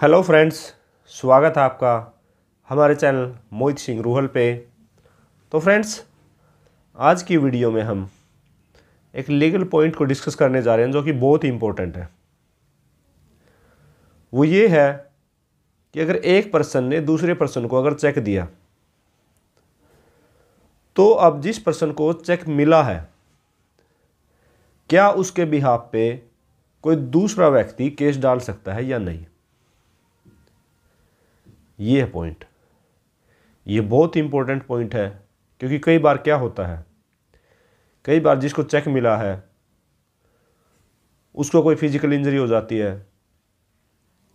Hello friends, स्वागत है आपका हमारे चैनल मोहित सिंह रूहल पे। तो फ्रेंड्स, आज की वीडियो में हम एक लीगल पॉइंट को डिस्कस करने जा रहे हैं जो कि बहुत ही इम्पोर्टेंट है। वो ये है कि अगर एक पर्सन ने दूसरे पर्सन को अगर चेक दिया, तो अब जिस पर्सन को चेक मिला है, क्या उसके बिहाफ पे कोई दूसरा व्यक्ति केस डाल सकता है या नहीं, ये है पॉइंट। ये बहुत इंपॉर्टेंट पॉइंट है, क्योंकि कई बार क्या होता है, कई बार जिसको चेक मिला है उसको कोई फिजिकल इंजरी हो जाती है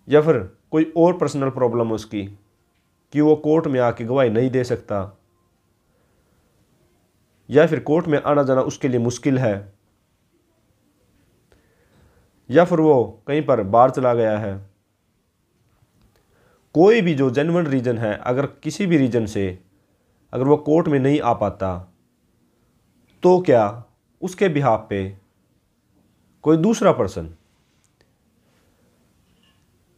या फिर कोई और पर्सनल प्रॉब्लम उसकी कि वो कोर्ट में आके गवाही नहीं दे सकता या फिर कोर्ट में आना जाना उसके लिए मुश्किल है या फिर वो कहीं पर बाहर चला गया है। कोई भी जो जेन्युइन रीज़न है, अगर किसी भी रीज़न से अगर वो कोर्ट में नहीं आ पाता, तो क्या उसके बिहाफ पे कोई दूसरा पर्सन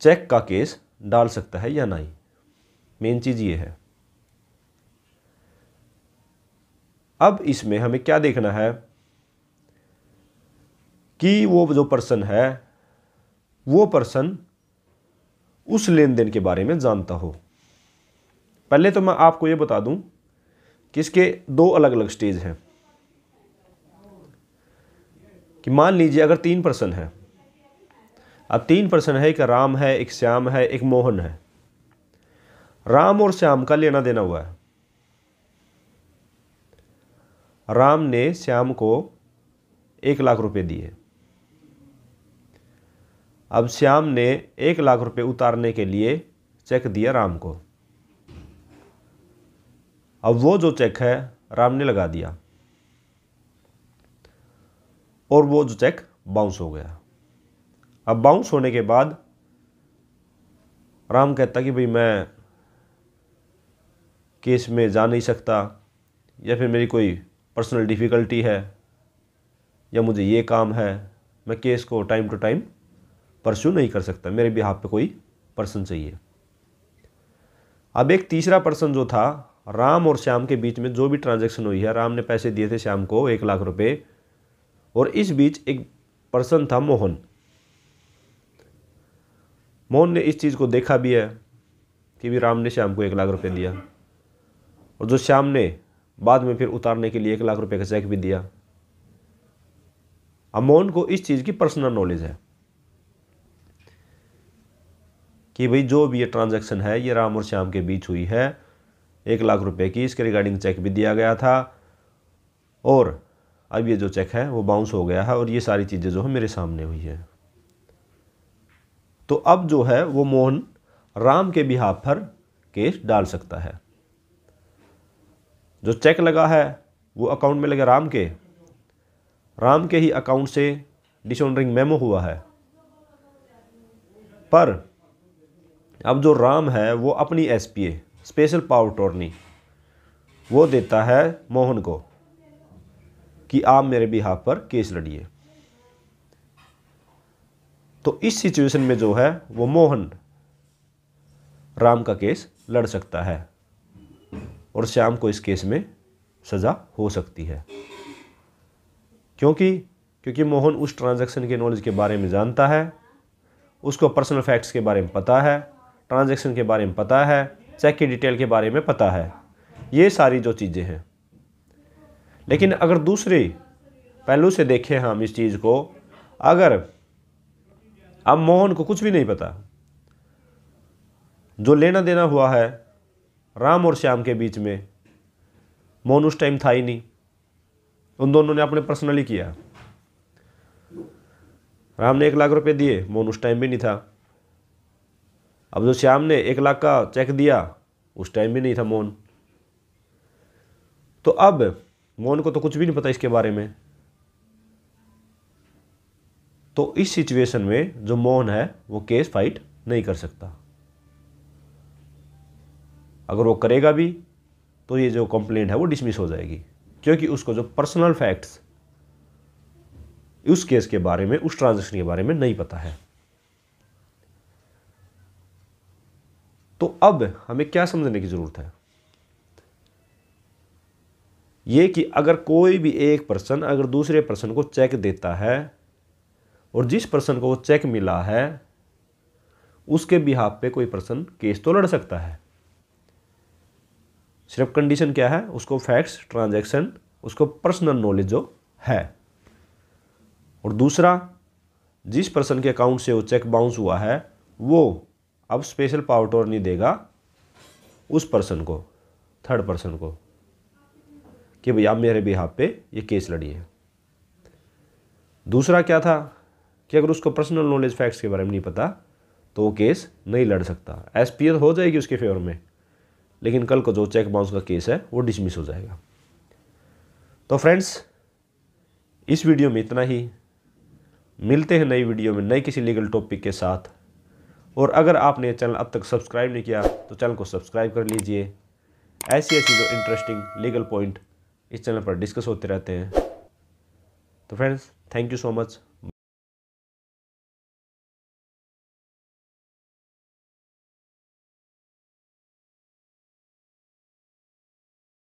चेक का केस डाल सकता है या नहीं, मेन चीज़ ये है। अब इसमें हमें क्या देखना है कि वो जो पर्सन है, वो पर्सन उस लेन देन के बारे में जानता हो। पहले तो मैं आपको ये बता दूं कि इसके दो अलग अलग स्टेज हैं। कि मान लीजिए अगर तीन पर्सन है, अब तीन पर्सन है, एक राम है, एक श्याम है, एक मोहन है। राम और श्याम का लेना देना हुआ है। राम ने श्याम को 1 लाख रुपए दिए। अब श्याम ने 1 लाख रुपए उतारने के लिए चेक दिया राम को। अब वो जो चेक है राम ने लगा दिया और वो जो चेक बाउंस हो गया। अब बाउंस होने के बाद राम कहता कि भाई मैं केस में जा नहीं सकता या फिर मेरी कोई पर्सनल डिफ़िकल्टी है या मुझे ये काम है, मैं केस को टाइम टू टाइम परस्यू नहीं कर सकता, मेरे बिहाफ पे कोई पर्सन चाहिए। अब एक तीसरा पर्सन जो था, राम और श्याम के बीच में जो भी ट्रांजैक्शन हुई है, राम ने पैसे दिए थे श्याम को 1 लाख रुपए और इस बीच एक पर्सन था मोहन। मोहन ने इस चीज़ को देखा भी है कि भी राम ने श्याम को 1 लाख रुपए दिया और जो श्याम ने बाद में फिर उतारने के लिए 1 लाख रुपए का चेक भी दिया। अब मोहन को इस चीज़ की पर्सनल नॉलेज है कि भाई जो भी ये ट्रांजैक्शन है ये राम और श्याम के बीच हुई है, 1 लाख रुपए की, इसके रिगार्डिंग चेक भी दिया गया था और अब ये जो चेक है वो बाउंस हो गया है और ये सारी चीज़ें जो है मेरे सामने हुई है। तो अब जो है वो मोहन राम के बिहाफ पर केस डाल सकता है। जो चेक लगा है वो अकाउंट में लगे राम के ही अकाउंट से डिसऑनरिंग मेमो हुआ है, पर अब जो राम है वो अपनी एसपीए स्पेशल पावर अटॉर्नी वो देता है मोहन को कि आप मेरे बिहाफ पर केस लड़िए। तो इस सिचुएशन में जो है वो मोहन राम का केस लड़ सकता है और श्याम को इस केस में सज़ा हो सकती है, क्योंकि मोहन उस ट्रांजैक्शन के नॉलेज के बारे में जानता है, उसको पर्सनल फैक्ट्स के बारे में पता है, ट्रांजैक्शन के बारे में पता है, चेक की डिटेल के बारे में पता है, ये सारी जो चीज़ें हैं। लेकिन अगर दूसरे पहलू से देखें हम इस चीज़ को, अगर अब मोहन को कुछ भी नहीं पता, जो लेना देना हुआ है राम और श्याम के बीच में मोहन उस टाइम था ही नहीं, उन दोनों ने अपने पर्सनली किया। राम ने 1 लाख रुपए दिए, मोहन उस टाइम भी नहीं था। अब जो श्याम ने 1 लाख का चेक दिया, उस टाइम भी नहीं था मोहन। तो अब मोहन को तो कुछ भी नहीं पता इसके बारे में। तो इस सिचुएशन में जो मोहन है वो केस फाइट नहीं कर सकता। अगर वो करेगा भी तो ये जो कंप्लेंट है वो डिसमिस हो जाएगी, क्योंकि उसको जो पर्सनल फैक्ट्स उस केस के बारे में, उस ट्रांजैक्शन के बारे में नहीं पता है। तो अब हमें क्या समझने की ज़रूरत है, ये कि अगर कोई भी एक पर्सन अगर दूसरे पर्सन को चेक देता है और जिस पर्सन को वो चेक मिला है उसके बिहाफ पे कोई पर्सन केस तो लड़ सकता है। सिर्फ कंडीशन क्या है, उसको फैक्ट्स, ट्रांजैक्शन, उसको पर्सनल नॉलेज जो है। और दूसरा, जिस पर्सन के अकाउंट से वो चेक बाउंस हुआ है वो अब स्पेशल पावर ऑफ अटॉर्नी देगा उस पर्सन को, थर्ड पर्सन को, कि भैया आप मेरे बिहाफ पे ये केस लड़िए। दूसरा क्या था कि अगर उसको पर्सनल नॉलेज फैक्ट्स के बारे में नहीं पता तो वो केस नहीं लड़ सकता। एसपीएल हो जाएगी उसके फेवर में, लेकिन कल को जो चेक बाउंस का केस है वो डिसमिस हो जाएगा। तो फ्रेंड्स, इस वीडियो में इतना ही। मिलते हैं नई वीडियो में नए किसी लीगल टॉपिक के साथ। और अगर आपने चैनल अब तक सब्सक्राइब नहीं किया तो चैनल को सब्सक्राइब कर लीजिए। ऐसी जो इंटरेस्टिंग लीगल पॉइंट इस चैनल पर डिस्कस होते रहते हैं। तो friends, thank you so much.